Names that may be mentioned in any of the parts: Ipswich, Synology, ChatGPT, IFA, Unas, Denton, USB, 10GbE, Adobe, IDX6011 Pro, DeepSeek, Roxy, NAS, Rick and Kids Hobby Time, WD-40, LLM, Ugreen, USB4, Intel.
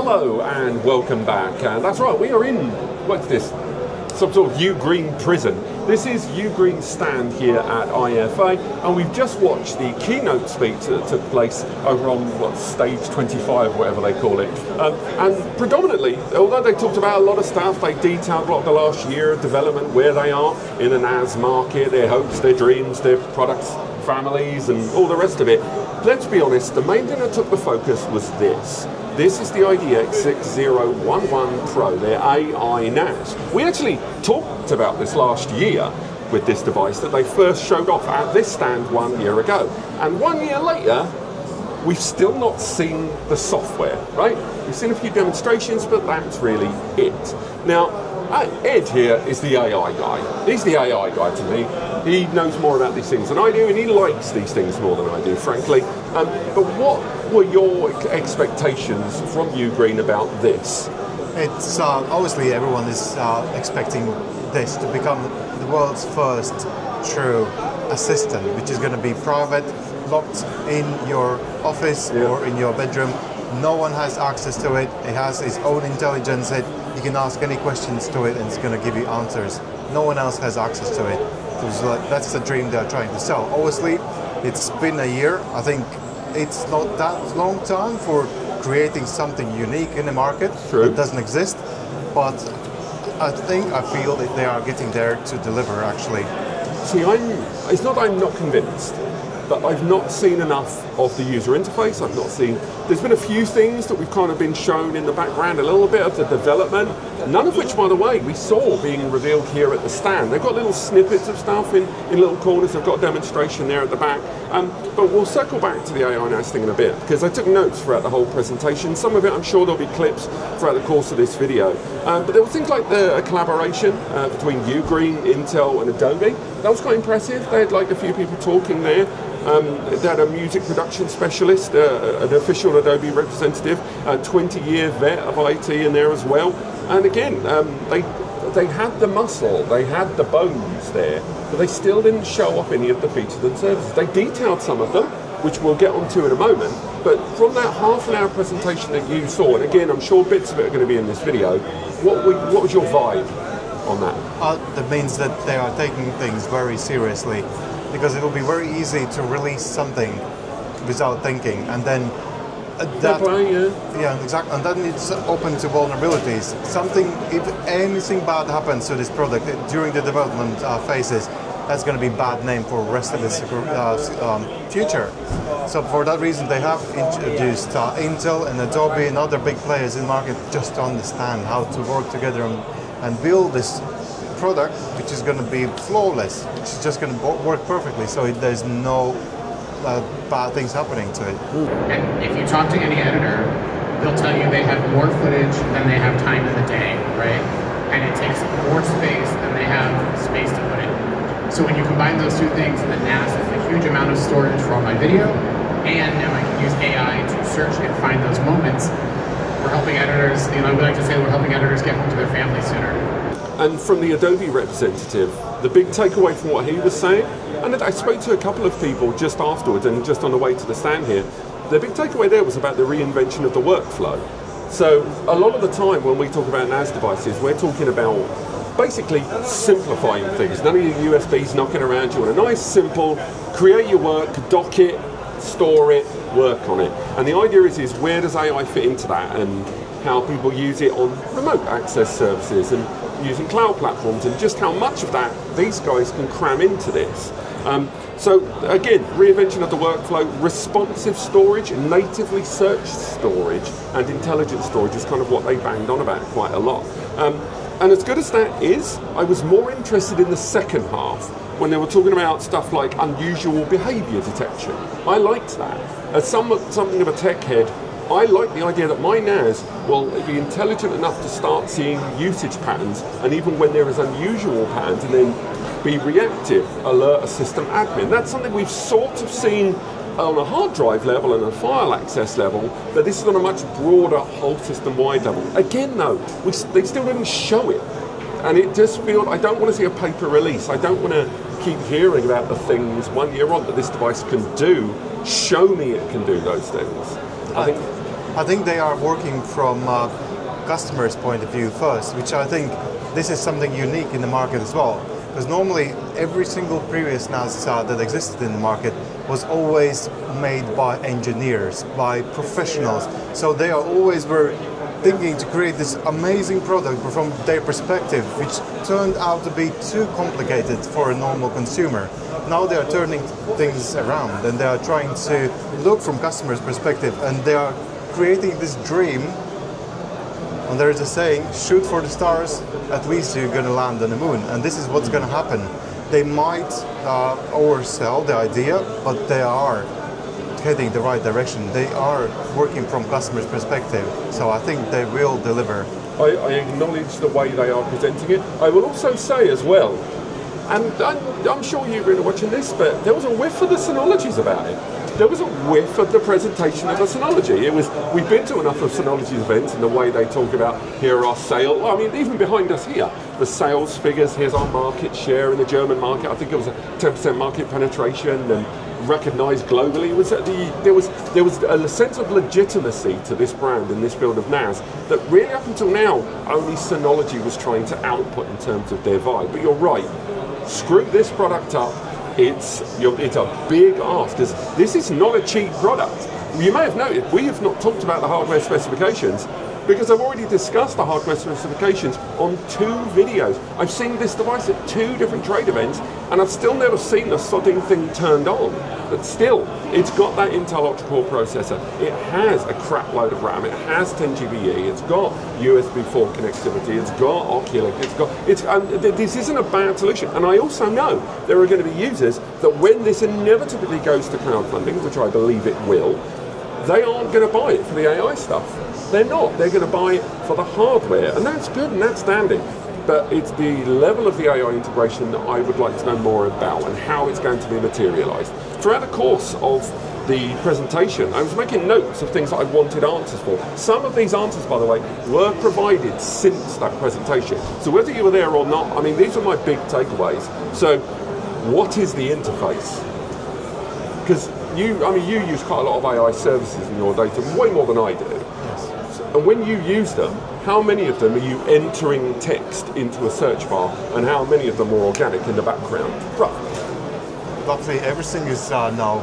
Hello and welcome back. That's right, we are in, what's this? Some sort of Ugreen prison. This is Ugreen's stand here at IFA, and we've just watched the keynote speech that took place over on what, stage 25, whatever they call it. And predominantly, although they talked about a lot of stuff, they detailed what the last year of development, where they are in the NAS market, their hopes, their dreams, their products, families, and all the rest of it. Let's be honest, the main thing that took the focus was this. This is the IDX6011 Pro, their AI NAS. We actually talked about this last year with this device that they first showed off at this stand 1 year ago. And 1 year later, we've still not seen the software, right? We've seen a few demonstrations, but that's really it. Now, Ed here is the AI guy. He's the AI guy to me. He knows more about these things than I do, and he likes these things more than I do, frankly. But what were your expectations from Ugreen about this? It's obviously everyone is expecting this to become the world's first true assistant, which is going to be private, locked in your office or in your bedroom. No one has access to it. It has its own intelligence. You can ask any questions to it, and it's going to give you answers. No one else has access to it. So that's the dream they're trying to sell. Obviously, it's been a year. I think it's not that long time for creating something unique in the market that doesn't exist, but I feel that they are getting there to deliver, actually. See, it's not I'm not convinced, but I've not seen enough of the user interface. I've not seen, there's been a few things that we've kind of been shown in the background, a little bit of the development, none of which, by the way, we saw being revealed here at the stand. They've got little snippets of stuff in little corners. They've got a demonstration there at the back. But we'll circle back to the AI NAS thing in a bit, because I took notes throughout the whole presentation. Some of it, I'm sure there'll be clips throughout the course of this video. But there were things like the collaboration between Ugreen, Intel, and Adobe. That was quite impressive. They had like a few people talking there. They had a music production specialist, an official Adobe representative, a 20-year vet of IT in there as well. And again, they had the muscle, they had the bones there, but they still didn't show off any of the features and services. They detailed some of them, which we'll get onto in a moment, but from that half an hour presentation that you saw, and again, I'm sure bits of it are going to be in this video, what was your vibe on that? That means that they are taking things very seriously, because it will be very easy to release something without thinking, and then exactly, and then it's open to vulnerabilities. Something, if anything bad happens to this product during the development phases, that's going to be a bad name for the rest of its future. So for that reason, they have introduced Intel and Adobe and other big players in the market just to understand how to work together and build this product, which is going to be flawless, which is just going to work perfectly, so there's no bad things happening to it. And if you talk to any editor, they'll tell you they have more footage than they have time in the day, right? And it takes more space than they have space to put in. So when you combine those two things, the NAS is a huge amount of storage for all my video, and now I can use AI to search and find those moments. We're helping editors, you know, we like to say we're helping editors get home to their family sooner. And from the Adobe representative, the big takeaway from what he was saying, and I spoke to a couple of people just afterwards and just on the way to the stand here, the big takeaway there was about the reinvention of the workflow. So a lot of the time when we talk about NAS devices, we're talking about basically simplifying things. None of your USBs knocking around. You want a nice, simple, create your work, dock it, store it, work on it. And the idea is where does AI fit into that and how people use it on remote access services and using cloud platforms, and just how much of that these guys can cram into this. So again, reinvention of the workflow, responsive storage, natively searched storage, and intelligent storage is kind of what they banged on about quite a lot. And as good as that is, I was more interested in the second half when they were talking about stuff like unusual behavior detection. I liked that. As something of a tech head, I like the idea that my NAS will be intelligent enough to start seeing usage patterns, and even when there is unusual patterns, and then be reactive, alert a system admin. That's something we've sort of seen on a hard drive level and a file access level, but this is on a much broader, whole system-wide level. Again though, they still didn't show it. And it just feels, I don't want to see a paper release. I don't want to keep hearing about the things 1 year on that this device can do. Show me it can do those things. I think I think they are working from customers' point of view first, which I think this is something unique in the market as well. Because normally every single previous NAS that existed in the market was always made by engineers, by professionals. So they are always were thinking to create this amazing product from their perspective, which turned out to be too complicated for a normal consumer. Now they are turning things around and they are trying to look from customers' perspective, and they are creating this dream. And there is a saying, shoot for the stars, at least you're going to land on the moon. And this is what's going to happen. They might oversell the idea, but they are heading the right direction. They are working from customers' perspective. So I think they will deliver. I acknowledge the way they are presenting it. I will also say as well, and I'm sure you've been watching this, but there was a whiff of the Synologies about it. There was a whiff of the presentation of a Synology. It was, we've been to enough of Synology's events and the way they talk about, here are our sales, I mean, even behind us here, the sales figures, here's our market share in the German market. I think it was a 10% market penetration and recognized globally. It was there was a sense of legitimacy to this brand in this field of NAS that really up until now, only Synology was trying to output in terms of their vibe. But you're right, screw this product up. It's a big ask. This is not a cheap product. You may have noted, we have not talked about the hardware specifications because I've already discussed the hardware specifications on two videos. I've seen this device at two different trade events and I've still never seen the sodding thing turned on. But still, it's got that Intel octa-core processor. It has a crap load of RAM. It has 10 GBE. It's got USB 4 connectivity. It's got Oculus. It's got. This isn't a bad solution. And I also know there are going to be users that when this inevitably goes to crowdfunding, which I believe it will, they aren't going to buy it for the AI stuff. They're not. They're going to buy it for the hardware, and that's good and that's standing. But it's the level of the AI integration that I would like to know more about and how it's going to be materialized. Throughout the course of the presentation, I was making notes of things that I wanted answers for. Some of these answers, by the way, were provided since that presentation. So whether you were there or not, I mean, these are my big takeaways. So what is the interface? Because you use quite a lot of AI services in your data, way more than I do. Yes. And when you use them, how many of them are you entering text into a search bar, and how many of them are organic in the background? Right. Roughly everything is now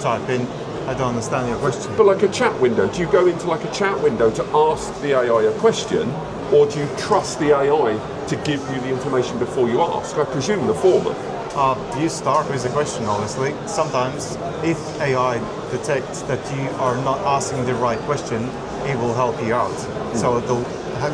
type in. I don't understand your question. But like a chat window, do you go into like a chat window to ask the AI a question, or do you trust the AI to give you the information before you ask? I presume the former. You start with a question, honestly. Sometimes, if AI detects that you are not asking the right question, it will help you out. Mm. So it'll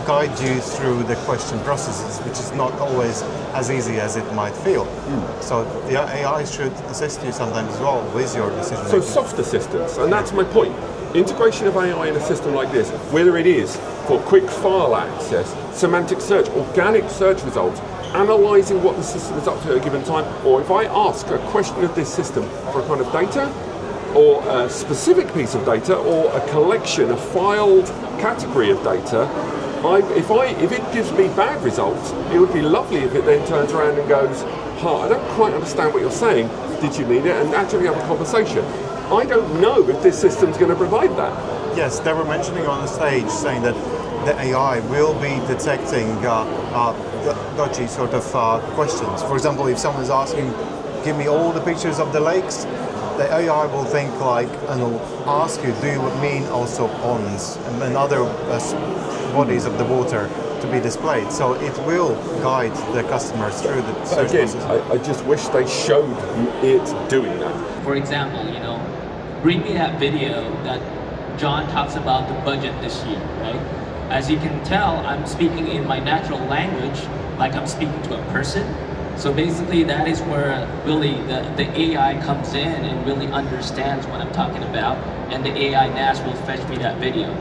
guide you through the question processes, which is not always as easy as it might feel. Mm. So the AI should assist you sometimes as well with your decision making. So soft assistance, and that's my point. Integration of AI in a system like this, whether it is for quick file access, semantic search, organic search results, analysing what the system is up to at a given time, or if I ask a question of this system for a kind of data, or a specific piece of data, or a collection, a filed category of data, if it gives me bad results, it would be lovely if it then turns around and goes, I don't quite understand what you're saying, did you mean it, and actually have a conversation. I don't know if this system's going to provide that. Yes, they were mentioning on the stage saying that the AI will be detecting dodgy sort of questions. For example, if someone's asking, give me all the pictures of the lakes, the AI will think like, and will ask you, do you mean also ponds and other bodies of the water to be displayed? So it will guide the customers through the search process. I just wish they showed it doing that. For example, you know, bring me that video that John talks about the budget this year, right? As you can tell, I'm speaking in my natural language, like I'm speaking to a person. So basically that is where really the AI comes in and really understands what I'm talking about, and the AI NAS will fetch me that video.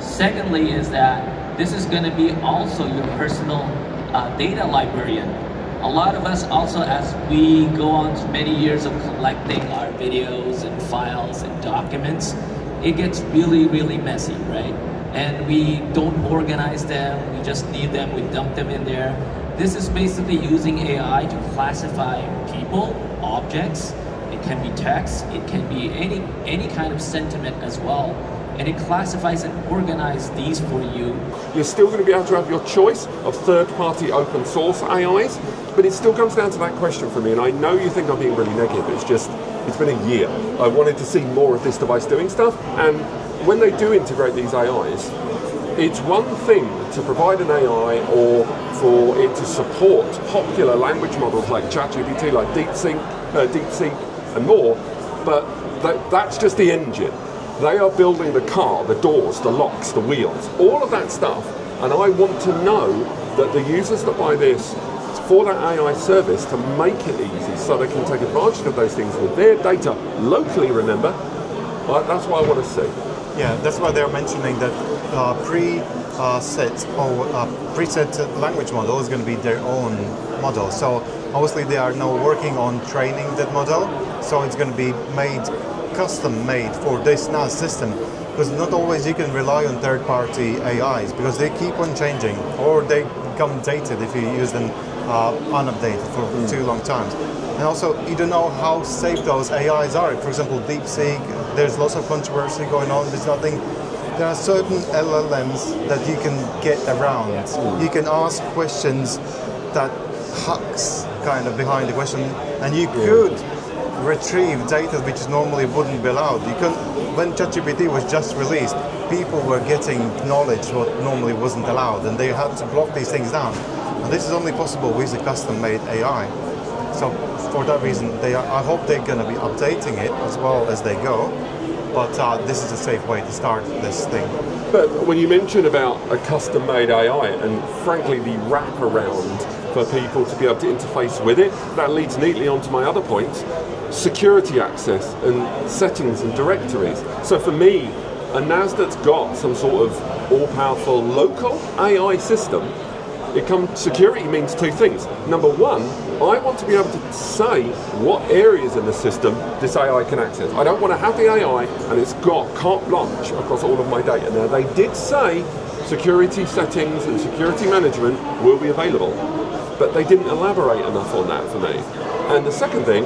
Secondly is that this is gonna be also your personal data librarian. A lot of us also, as we go on many years of collecting our videos and files and documents, it gets really, really messy, right? And we don't organize them, we just need them, we dump them in there. This is basically using AI to classify people, objects, it can be text, it can be any kind of sentiment as well. and it classifies and organizes these for you. You're still going to be able to have your choice of third-party open source AIs, but it still comes down to that question for me, and I know you think I'm being really negative, it's just, it's been a year. I wanted to see more of this device doing stuff, and when they do integrate these AIs, it's one thing to provide an AI or for it to support popular language models like ChatGPT, like DeepSeek and more, but that's just the engine. They are building the car, the doors, the locks, the wheels, all of that stuff, and I want to know that the users that buy this for that AI service to make it easy so they can take advantage of those things with their data locally, remember, that's what I want to see. Yeah, that's why they're mentioning that preset language model is going to be their own model. So obviously they are now working on training that model, so it's going to be made, custom made for this NAS system, because not always you can rely on third-party AIs because they keep on changing or they become dated if you use them unupdated for too long times. And also, you don't know how safe those AIs are. For example, DeepSeek, there's lots of controversy going on. There's nothing. There are certain LLMs that you can get around. You can ask questions that hacks kind of behind the question, and you could retrieve data which normally wouldn't be allowed. You couldn't. When ChatGPT was just released, people were getting knowledge what normally wasn't allowed, and they had to block these things down. And this is only possible with a custom-made AI. So for that reason, they are, I hope they're going to be updating it as well as they go, but this is a safe way to start this thing. But when you mention about a custom-made AI and frankly the wraparound for people to be able to interface with it, that leads neatly onto my other point, security access and settings and directories. So for me, a NAS that's got some sort of all-powerful local AI system, security means two things. Number one, I want to be able to say what areas in the system this AI can access. I don't want to have the AI and it's got carte blanche across all of my data. Now they did say security settings and security management will be available, but they didn't elaborate enough on that for me. And the second thing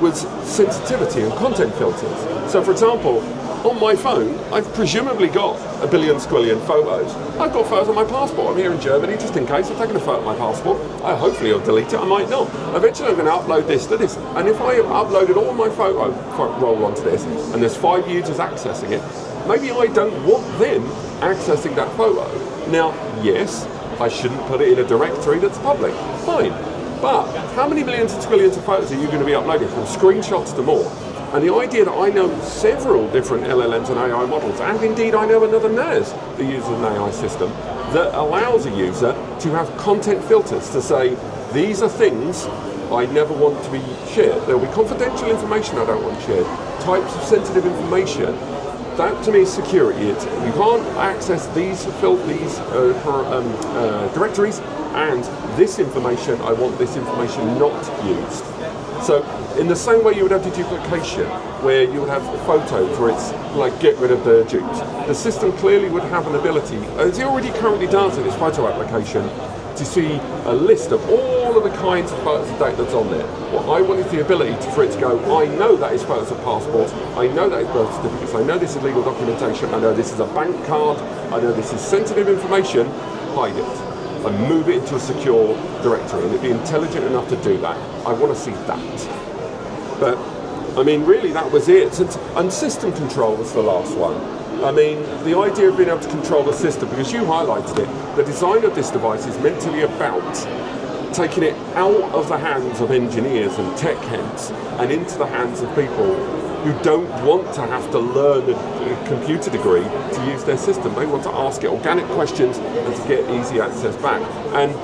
was sensitivity and content filters. So for example, on my phone, I've presumably got a billion squillion photos. I've got photos on my passport. I'm here in Germany, just in case. I've taken a photo of my passport. I hopefully will delete it, I might not. Eventually I'm going to upload this to this. And if I have uploaded all my photo roll onto this, and there's 5 users accessing it, maybe I don't want them accessing that photo. Now, yes, I shouldn't put it in a directory that's public, fine. But how many millions and squillions of photos are you going to be uploading, from screenshots to more? And the idea that I know several different LLMs and AI models, and indeed I know another NAS that uses an AI system that allows a user to have content filters to say, these are things I never want to be shared. There will be confidential information I don't want shared, types of sensitive information. That to me is security. It's, you can't access these directories, and this information, I want this information not used. So in the same way you would have deduplication, where you would have photos where it's like get rid of the dupes, the system clearly would have an ability, as it already currently does in its photo application, to see a list of all of the kinds of photos of data that's on there. What I want is the ability for it to go, I know that is photos of passports, I know that is birth certificates, I know this is legal documentation, I know this is a bank card, I know this is sensitive information, hide it. And move it into a secure directory, and it'd be intelligent enough to do that. I want to see that. But, I mean, really that was it. And system control was the last one. I mean, the idea of being able to control the system, because you highlighted it, the design of this device is mentally about taking it out of the hands of engineers and tech heads and into the hands of people who don't want to have to learn a computer degree to use their system. They want to ask it organic questions and to get easy access back. And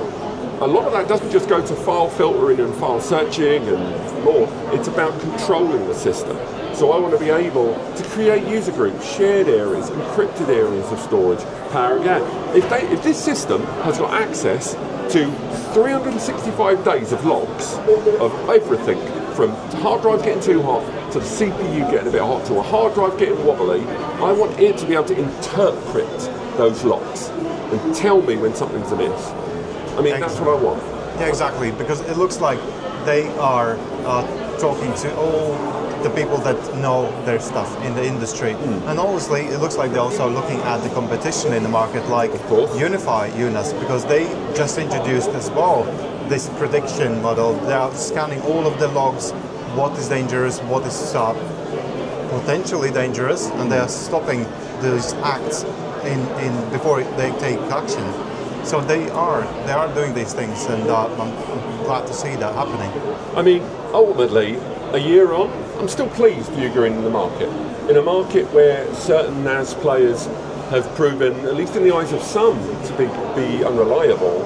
a lot of that doesn't just go to file filtering and file searching and more. It's about controlling the system. So I want to be able to create user groups, shared areas, encrypted areas of storage, power and gas. If this system has got access to 365 days of logs of everything, from hard drive getting too hot, to the CPU getting a bit hot, to a hard drive getting wobbly, I want it to be able to interpret those logs and tell me when something's amiss. I mean, that's what I want. Yeah, exactly, because it looks like they are talking to all the people that know their stuff in the industry. And obviously, it looks like they're also looking at the competition in the market, like Unify, Unas, because they just introduced as well this prediction model. They are scanning all of the logs, what is dangerous, what is potentially dangerous, and they are stopping those acts in before they take action. So they are doing these things, and I'm glad to see that happening. I mean, ultimately, a year on, I'm still pleased with Ugreen in the market. In a market where certain NAS players have proven, at least in the eyes of some, to be unreliable,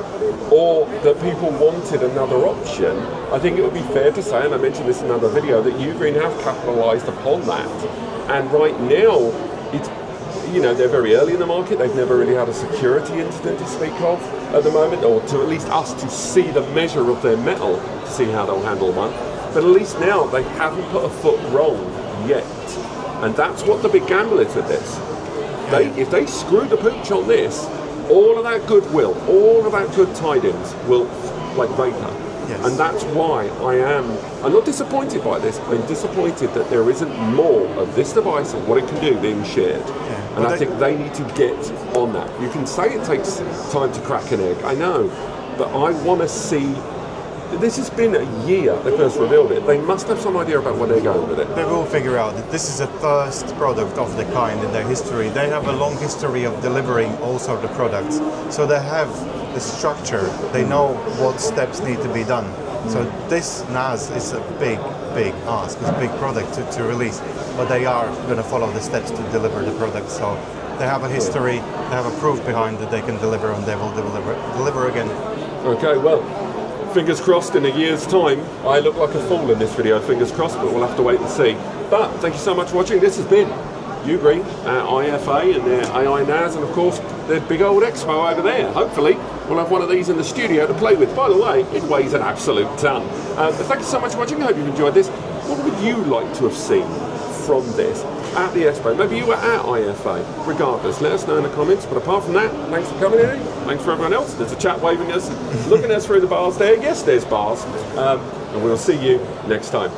or that people wanted another option, I think it would be fair to say, and I mentioned this in another video, that Ugreen have capitalised upon that. And right now, it's, you know, they're very early in the market. They've never really had a security incident to speak of at the moment, or to at least us to see the measure of their mettle, to see how they'll handle one. But at least now they haven't put a foot wrong yet. And that's what the big gamble is with this. If they screw the pooch on this, all of that goodwill, all of that good tidings will like vapor. Yes. And that's why I'm not disappointed by this. I'm disappointed that there isn't more of this device and what it can do being shared. Yeah. And I think they need to get on that. You can say it takes time to crack an egg, I know, but I want to see. This has been a year they first revealed it. They must have some idea about where they're going with it. They will figure out that this is the first product of the kind in their history. They have a long history of delivering all sorts of products. So they have the structure. They know what steps need to be done. So this NAS is a big, big ask. It's a big product to release. But they are going to follow the steps to deliver the product. So they have a history. They have a proof behind that they can deliver, and they will deliver again. Okay, well, fingers crossed in a year's time. I look like a fool in this video, fingers crossed, but we'll have to wait and see. But thank you so much for watching. This has been Ugreen at IFA and their AI NAS, and of course their big old expo over there. Hopefully we'll have one of these in the studio to play with. By the way, it weighs an absolute ton. But thank you so much for watching. I hope you've enjoyed this. What would you like to have seen from this at the expo? Maybe you were at IFA. Regardless, let us know in the comments. But apart from that, thanks for coming in. Thanks for everyone else. There's a chap waving us, looking us through the bars there. Yes, there's bars. And we'll see you next time.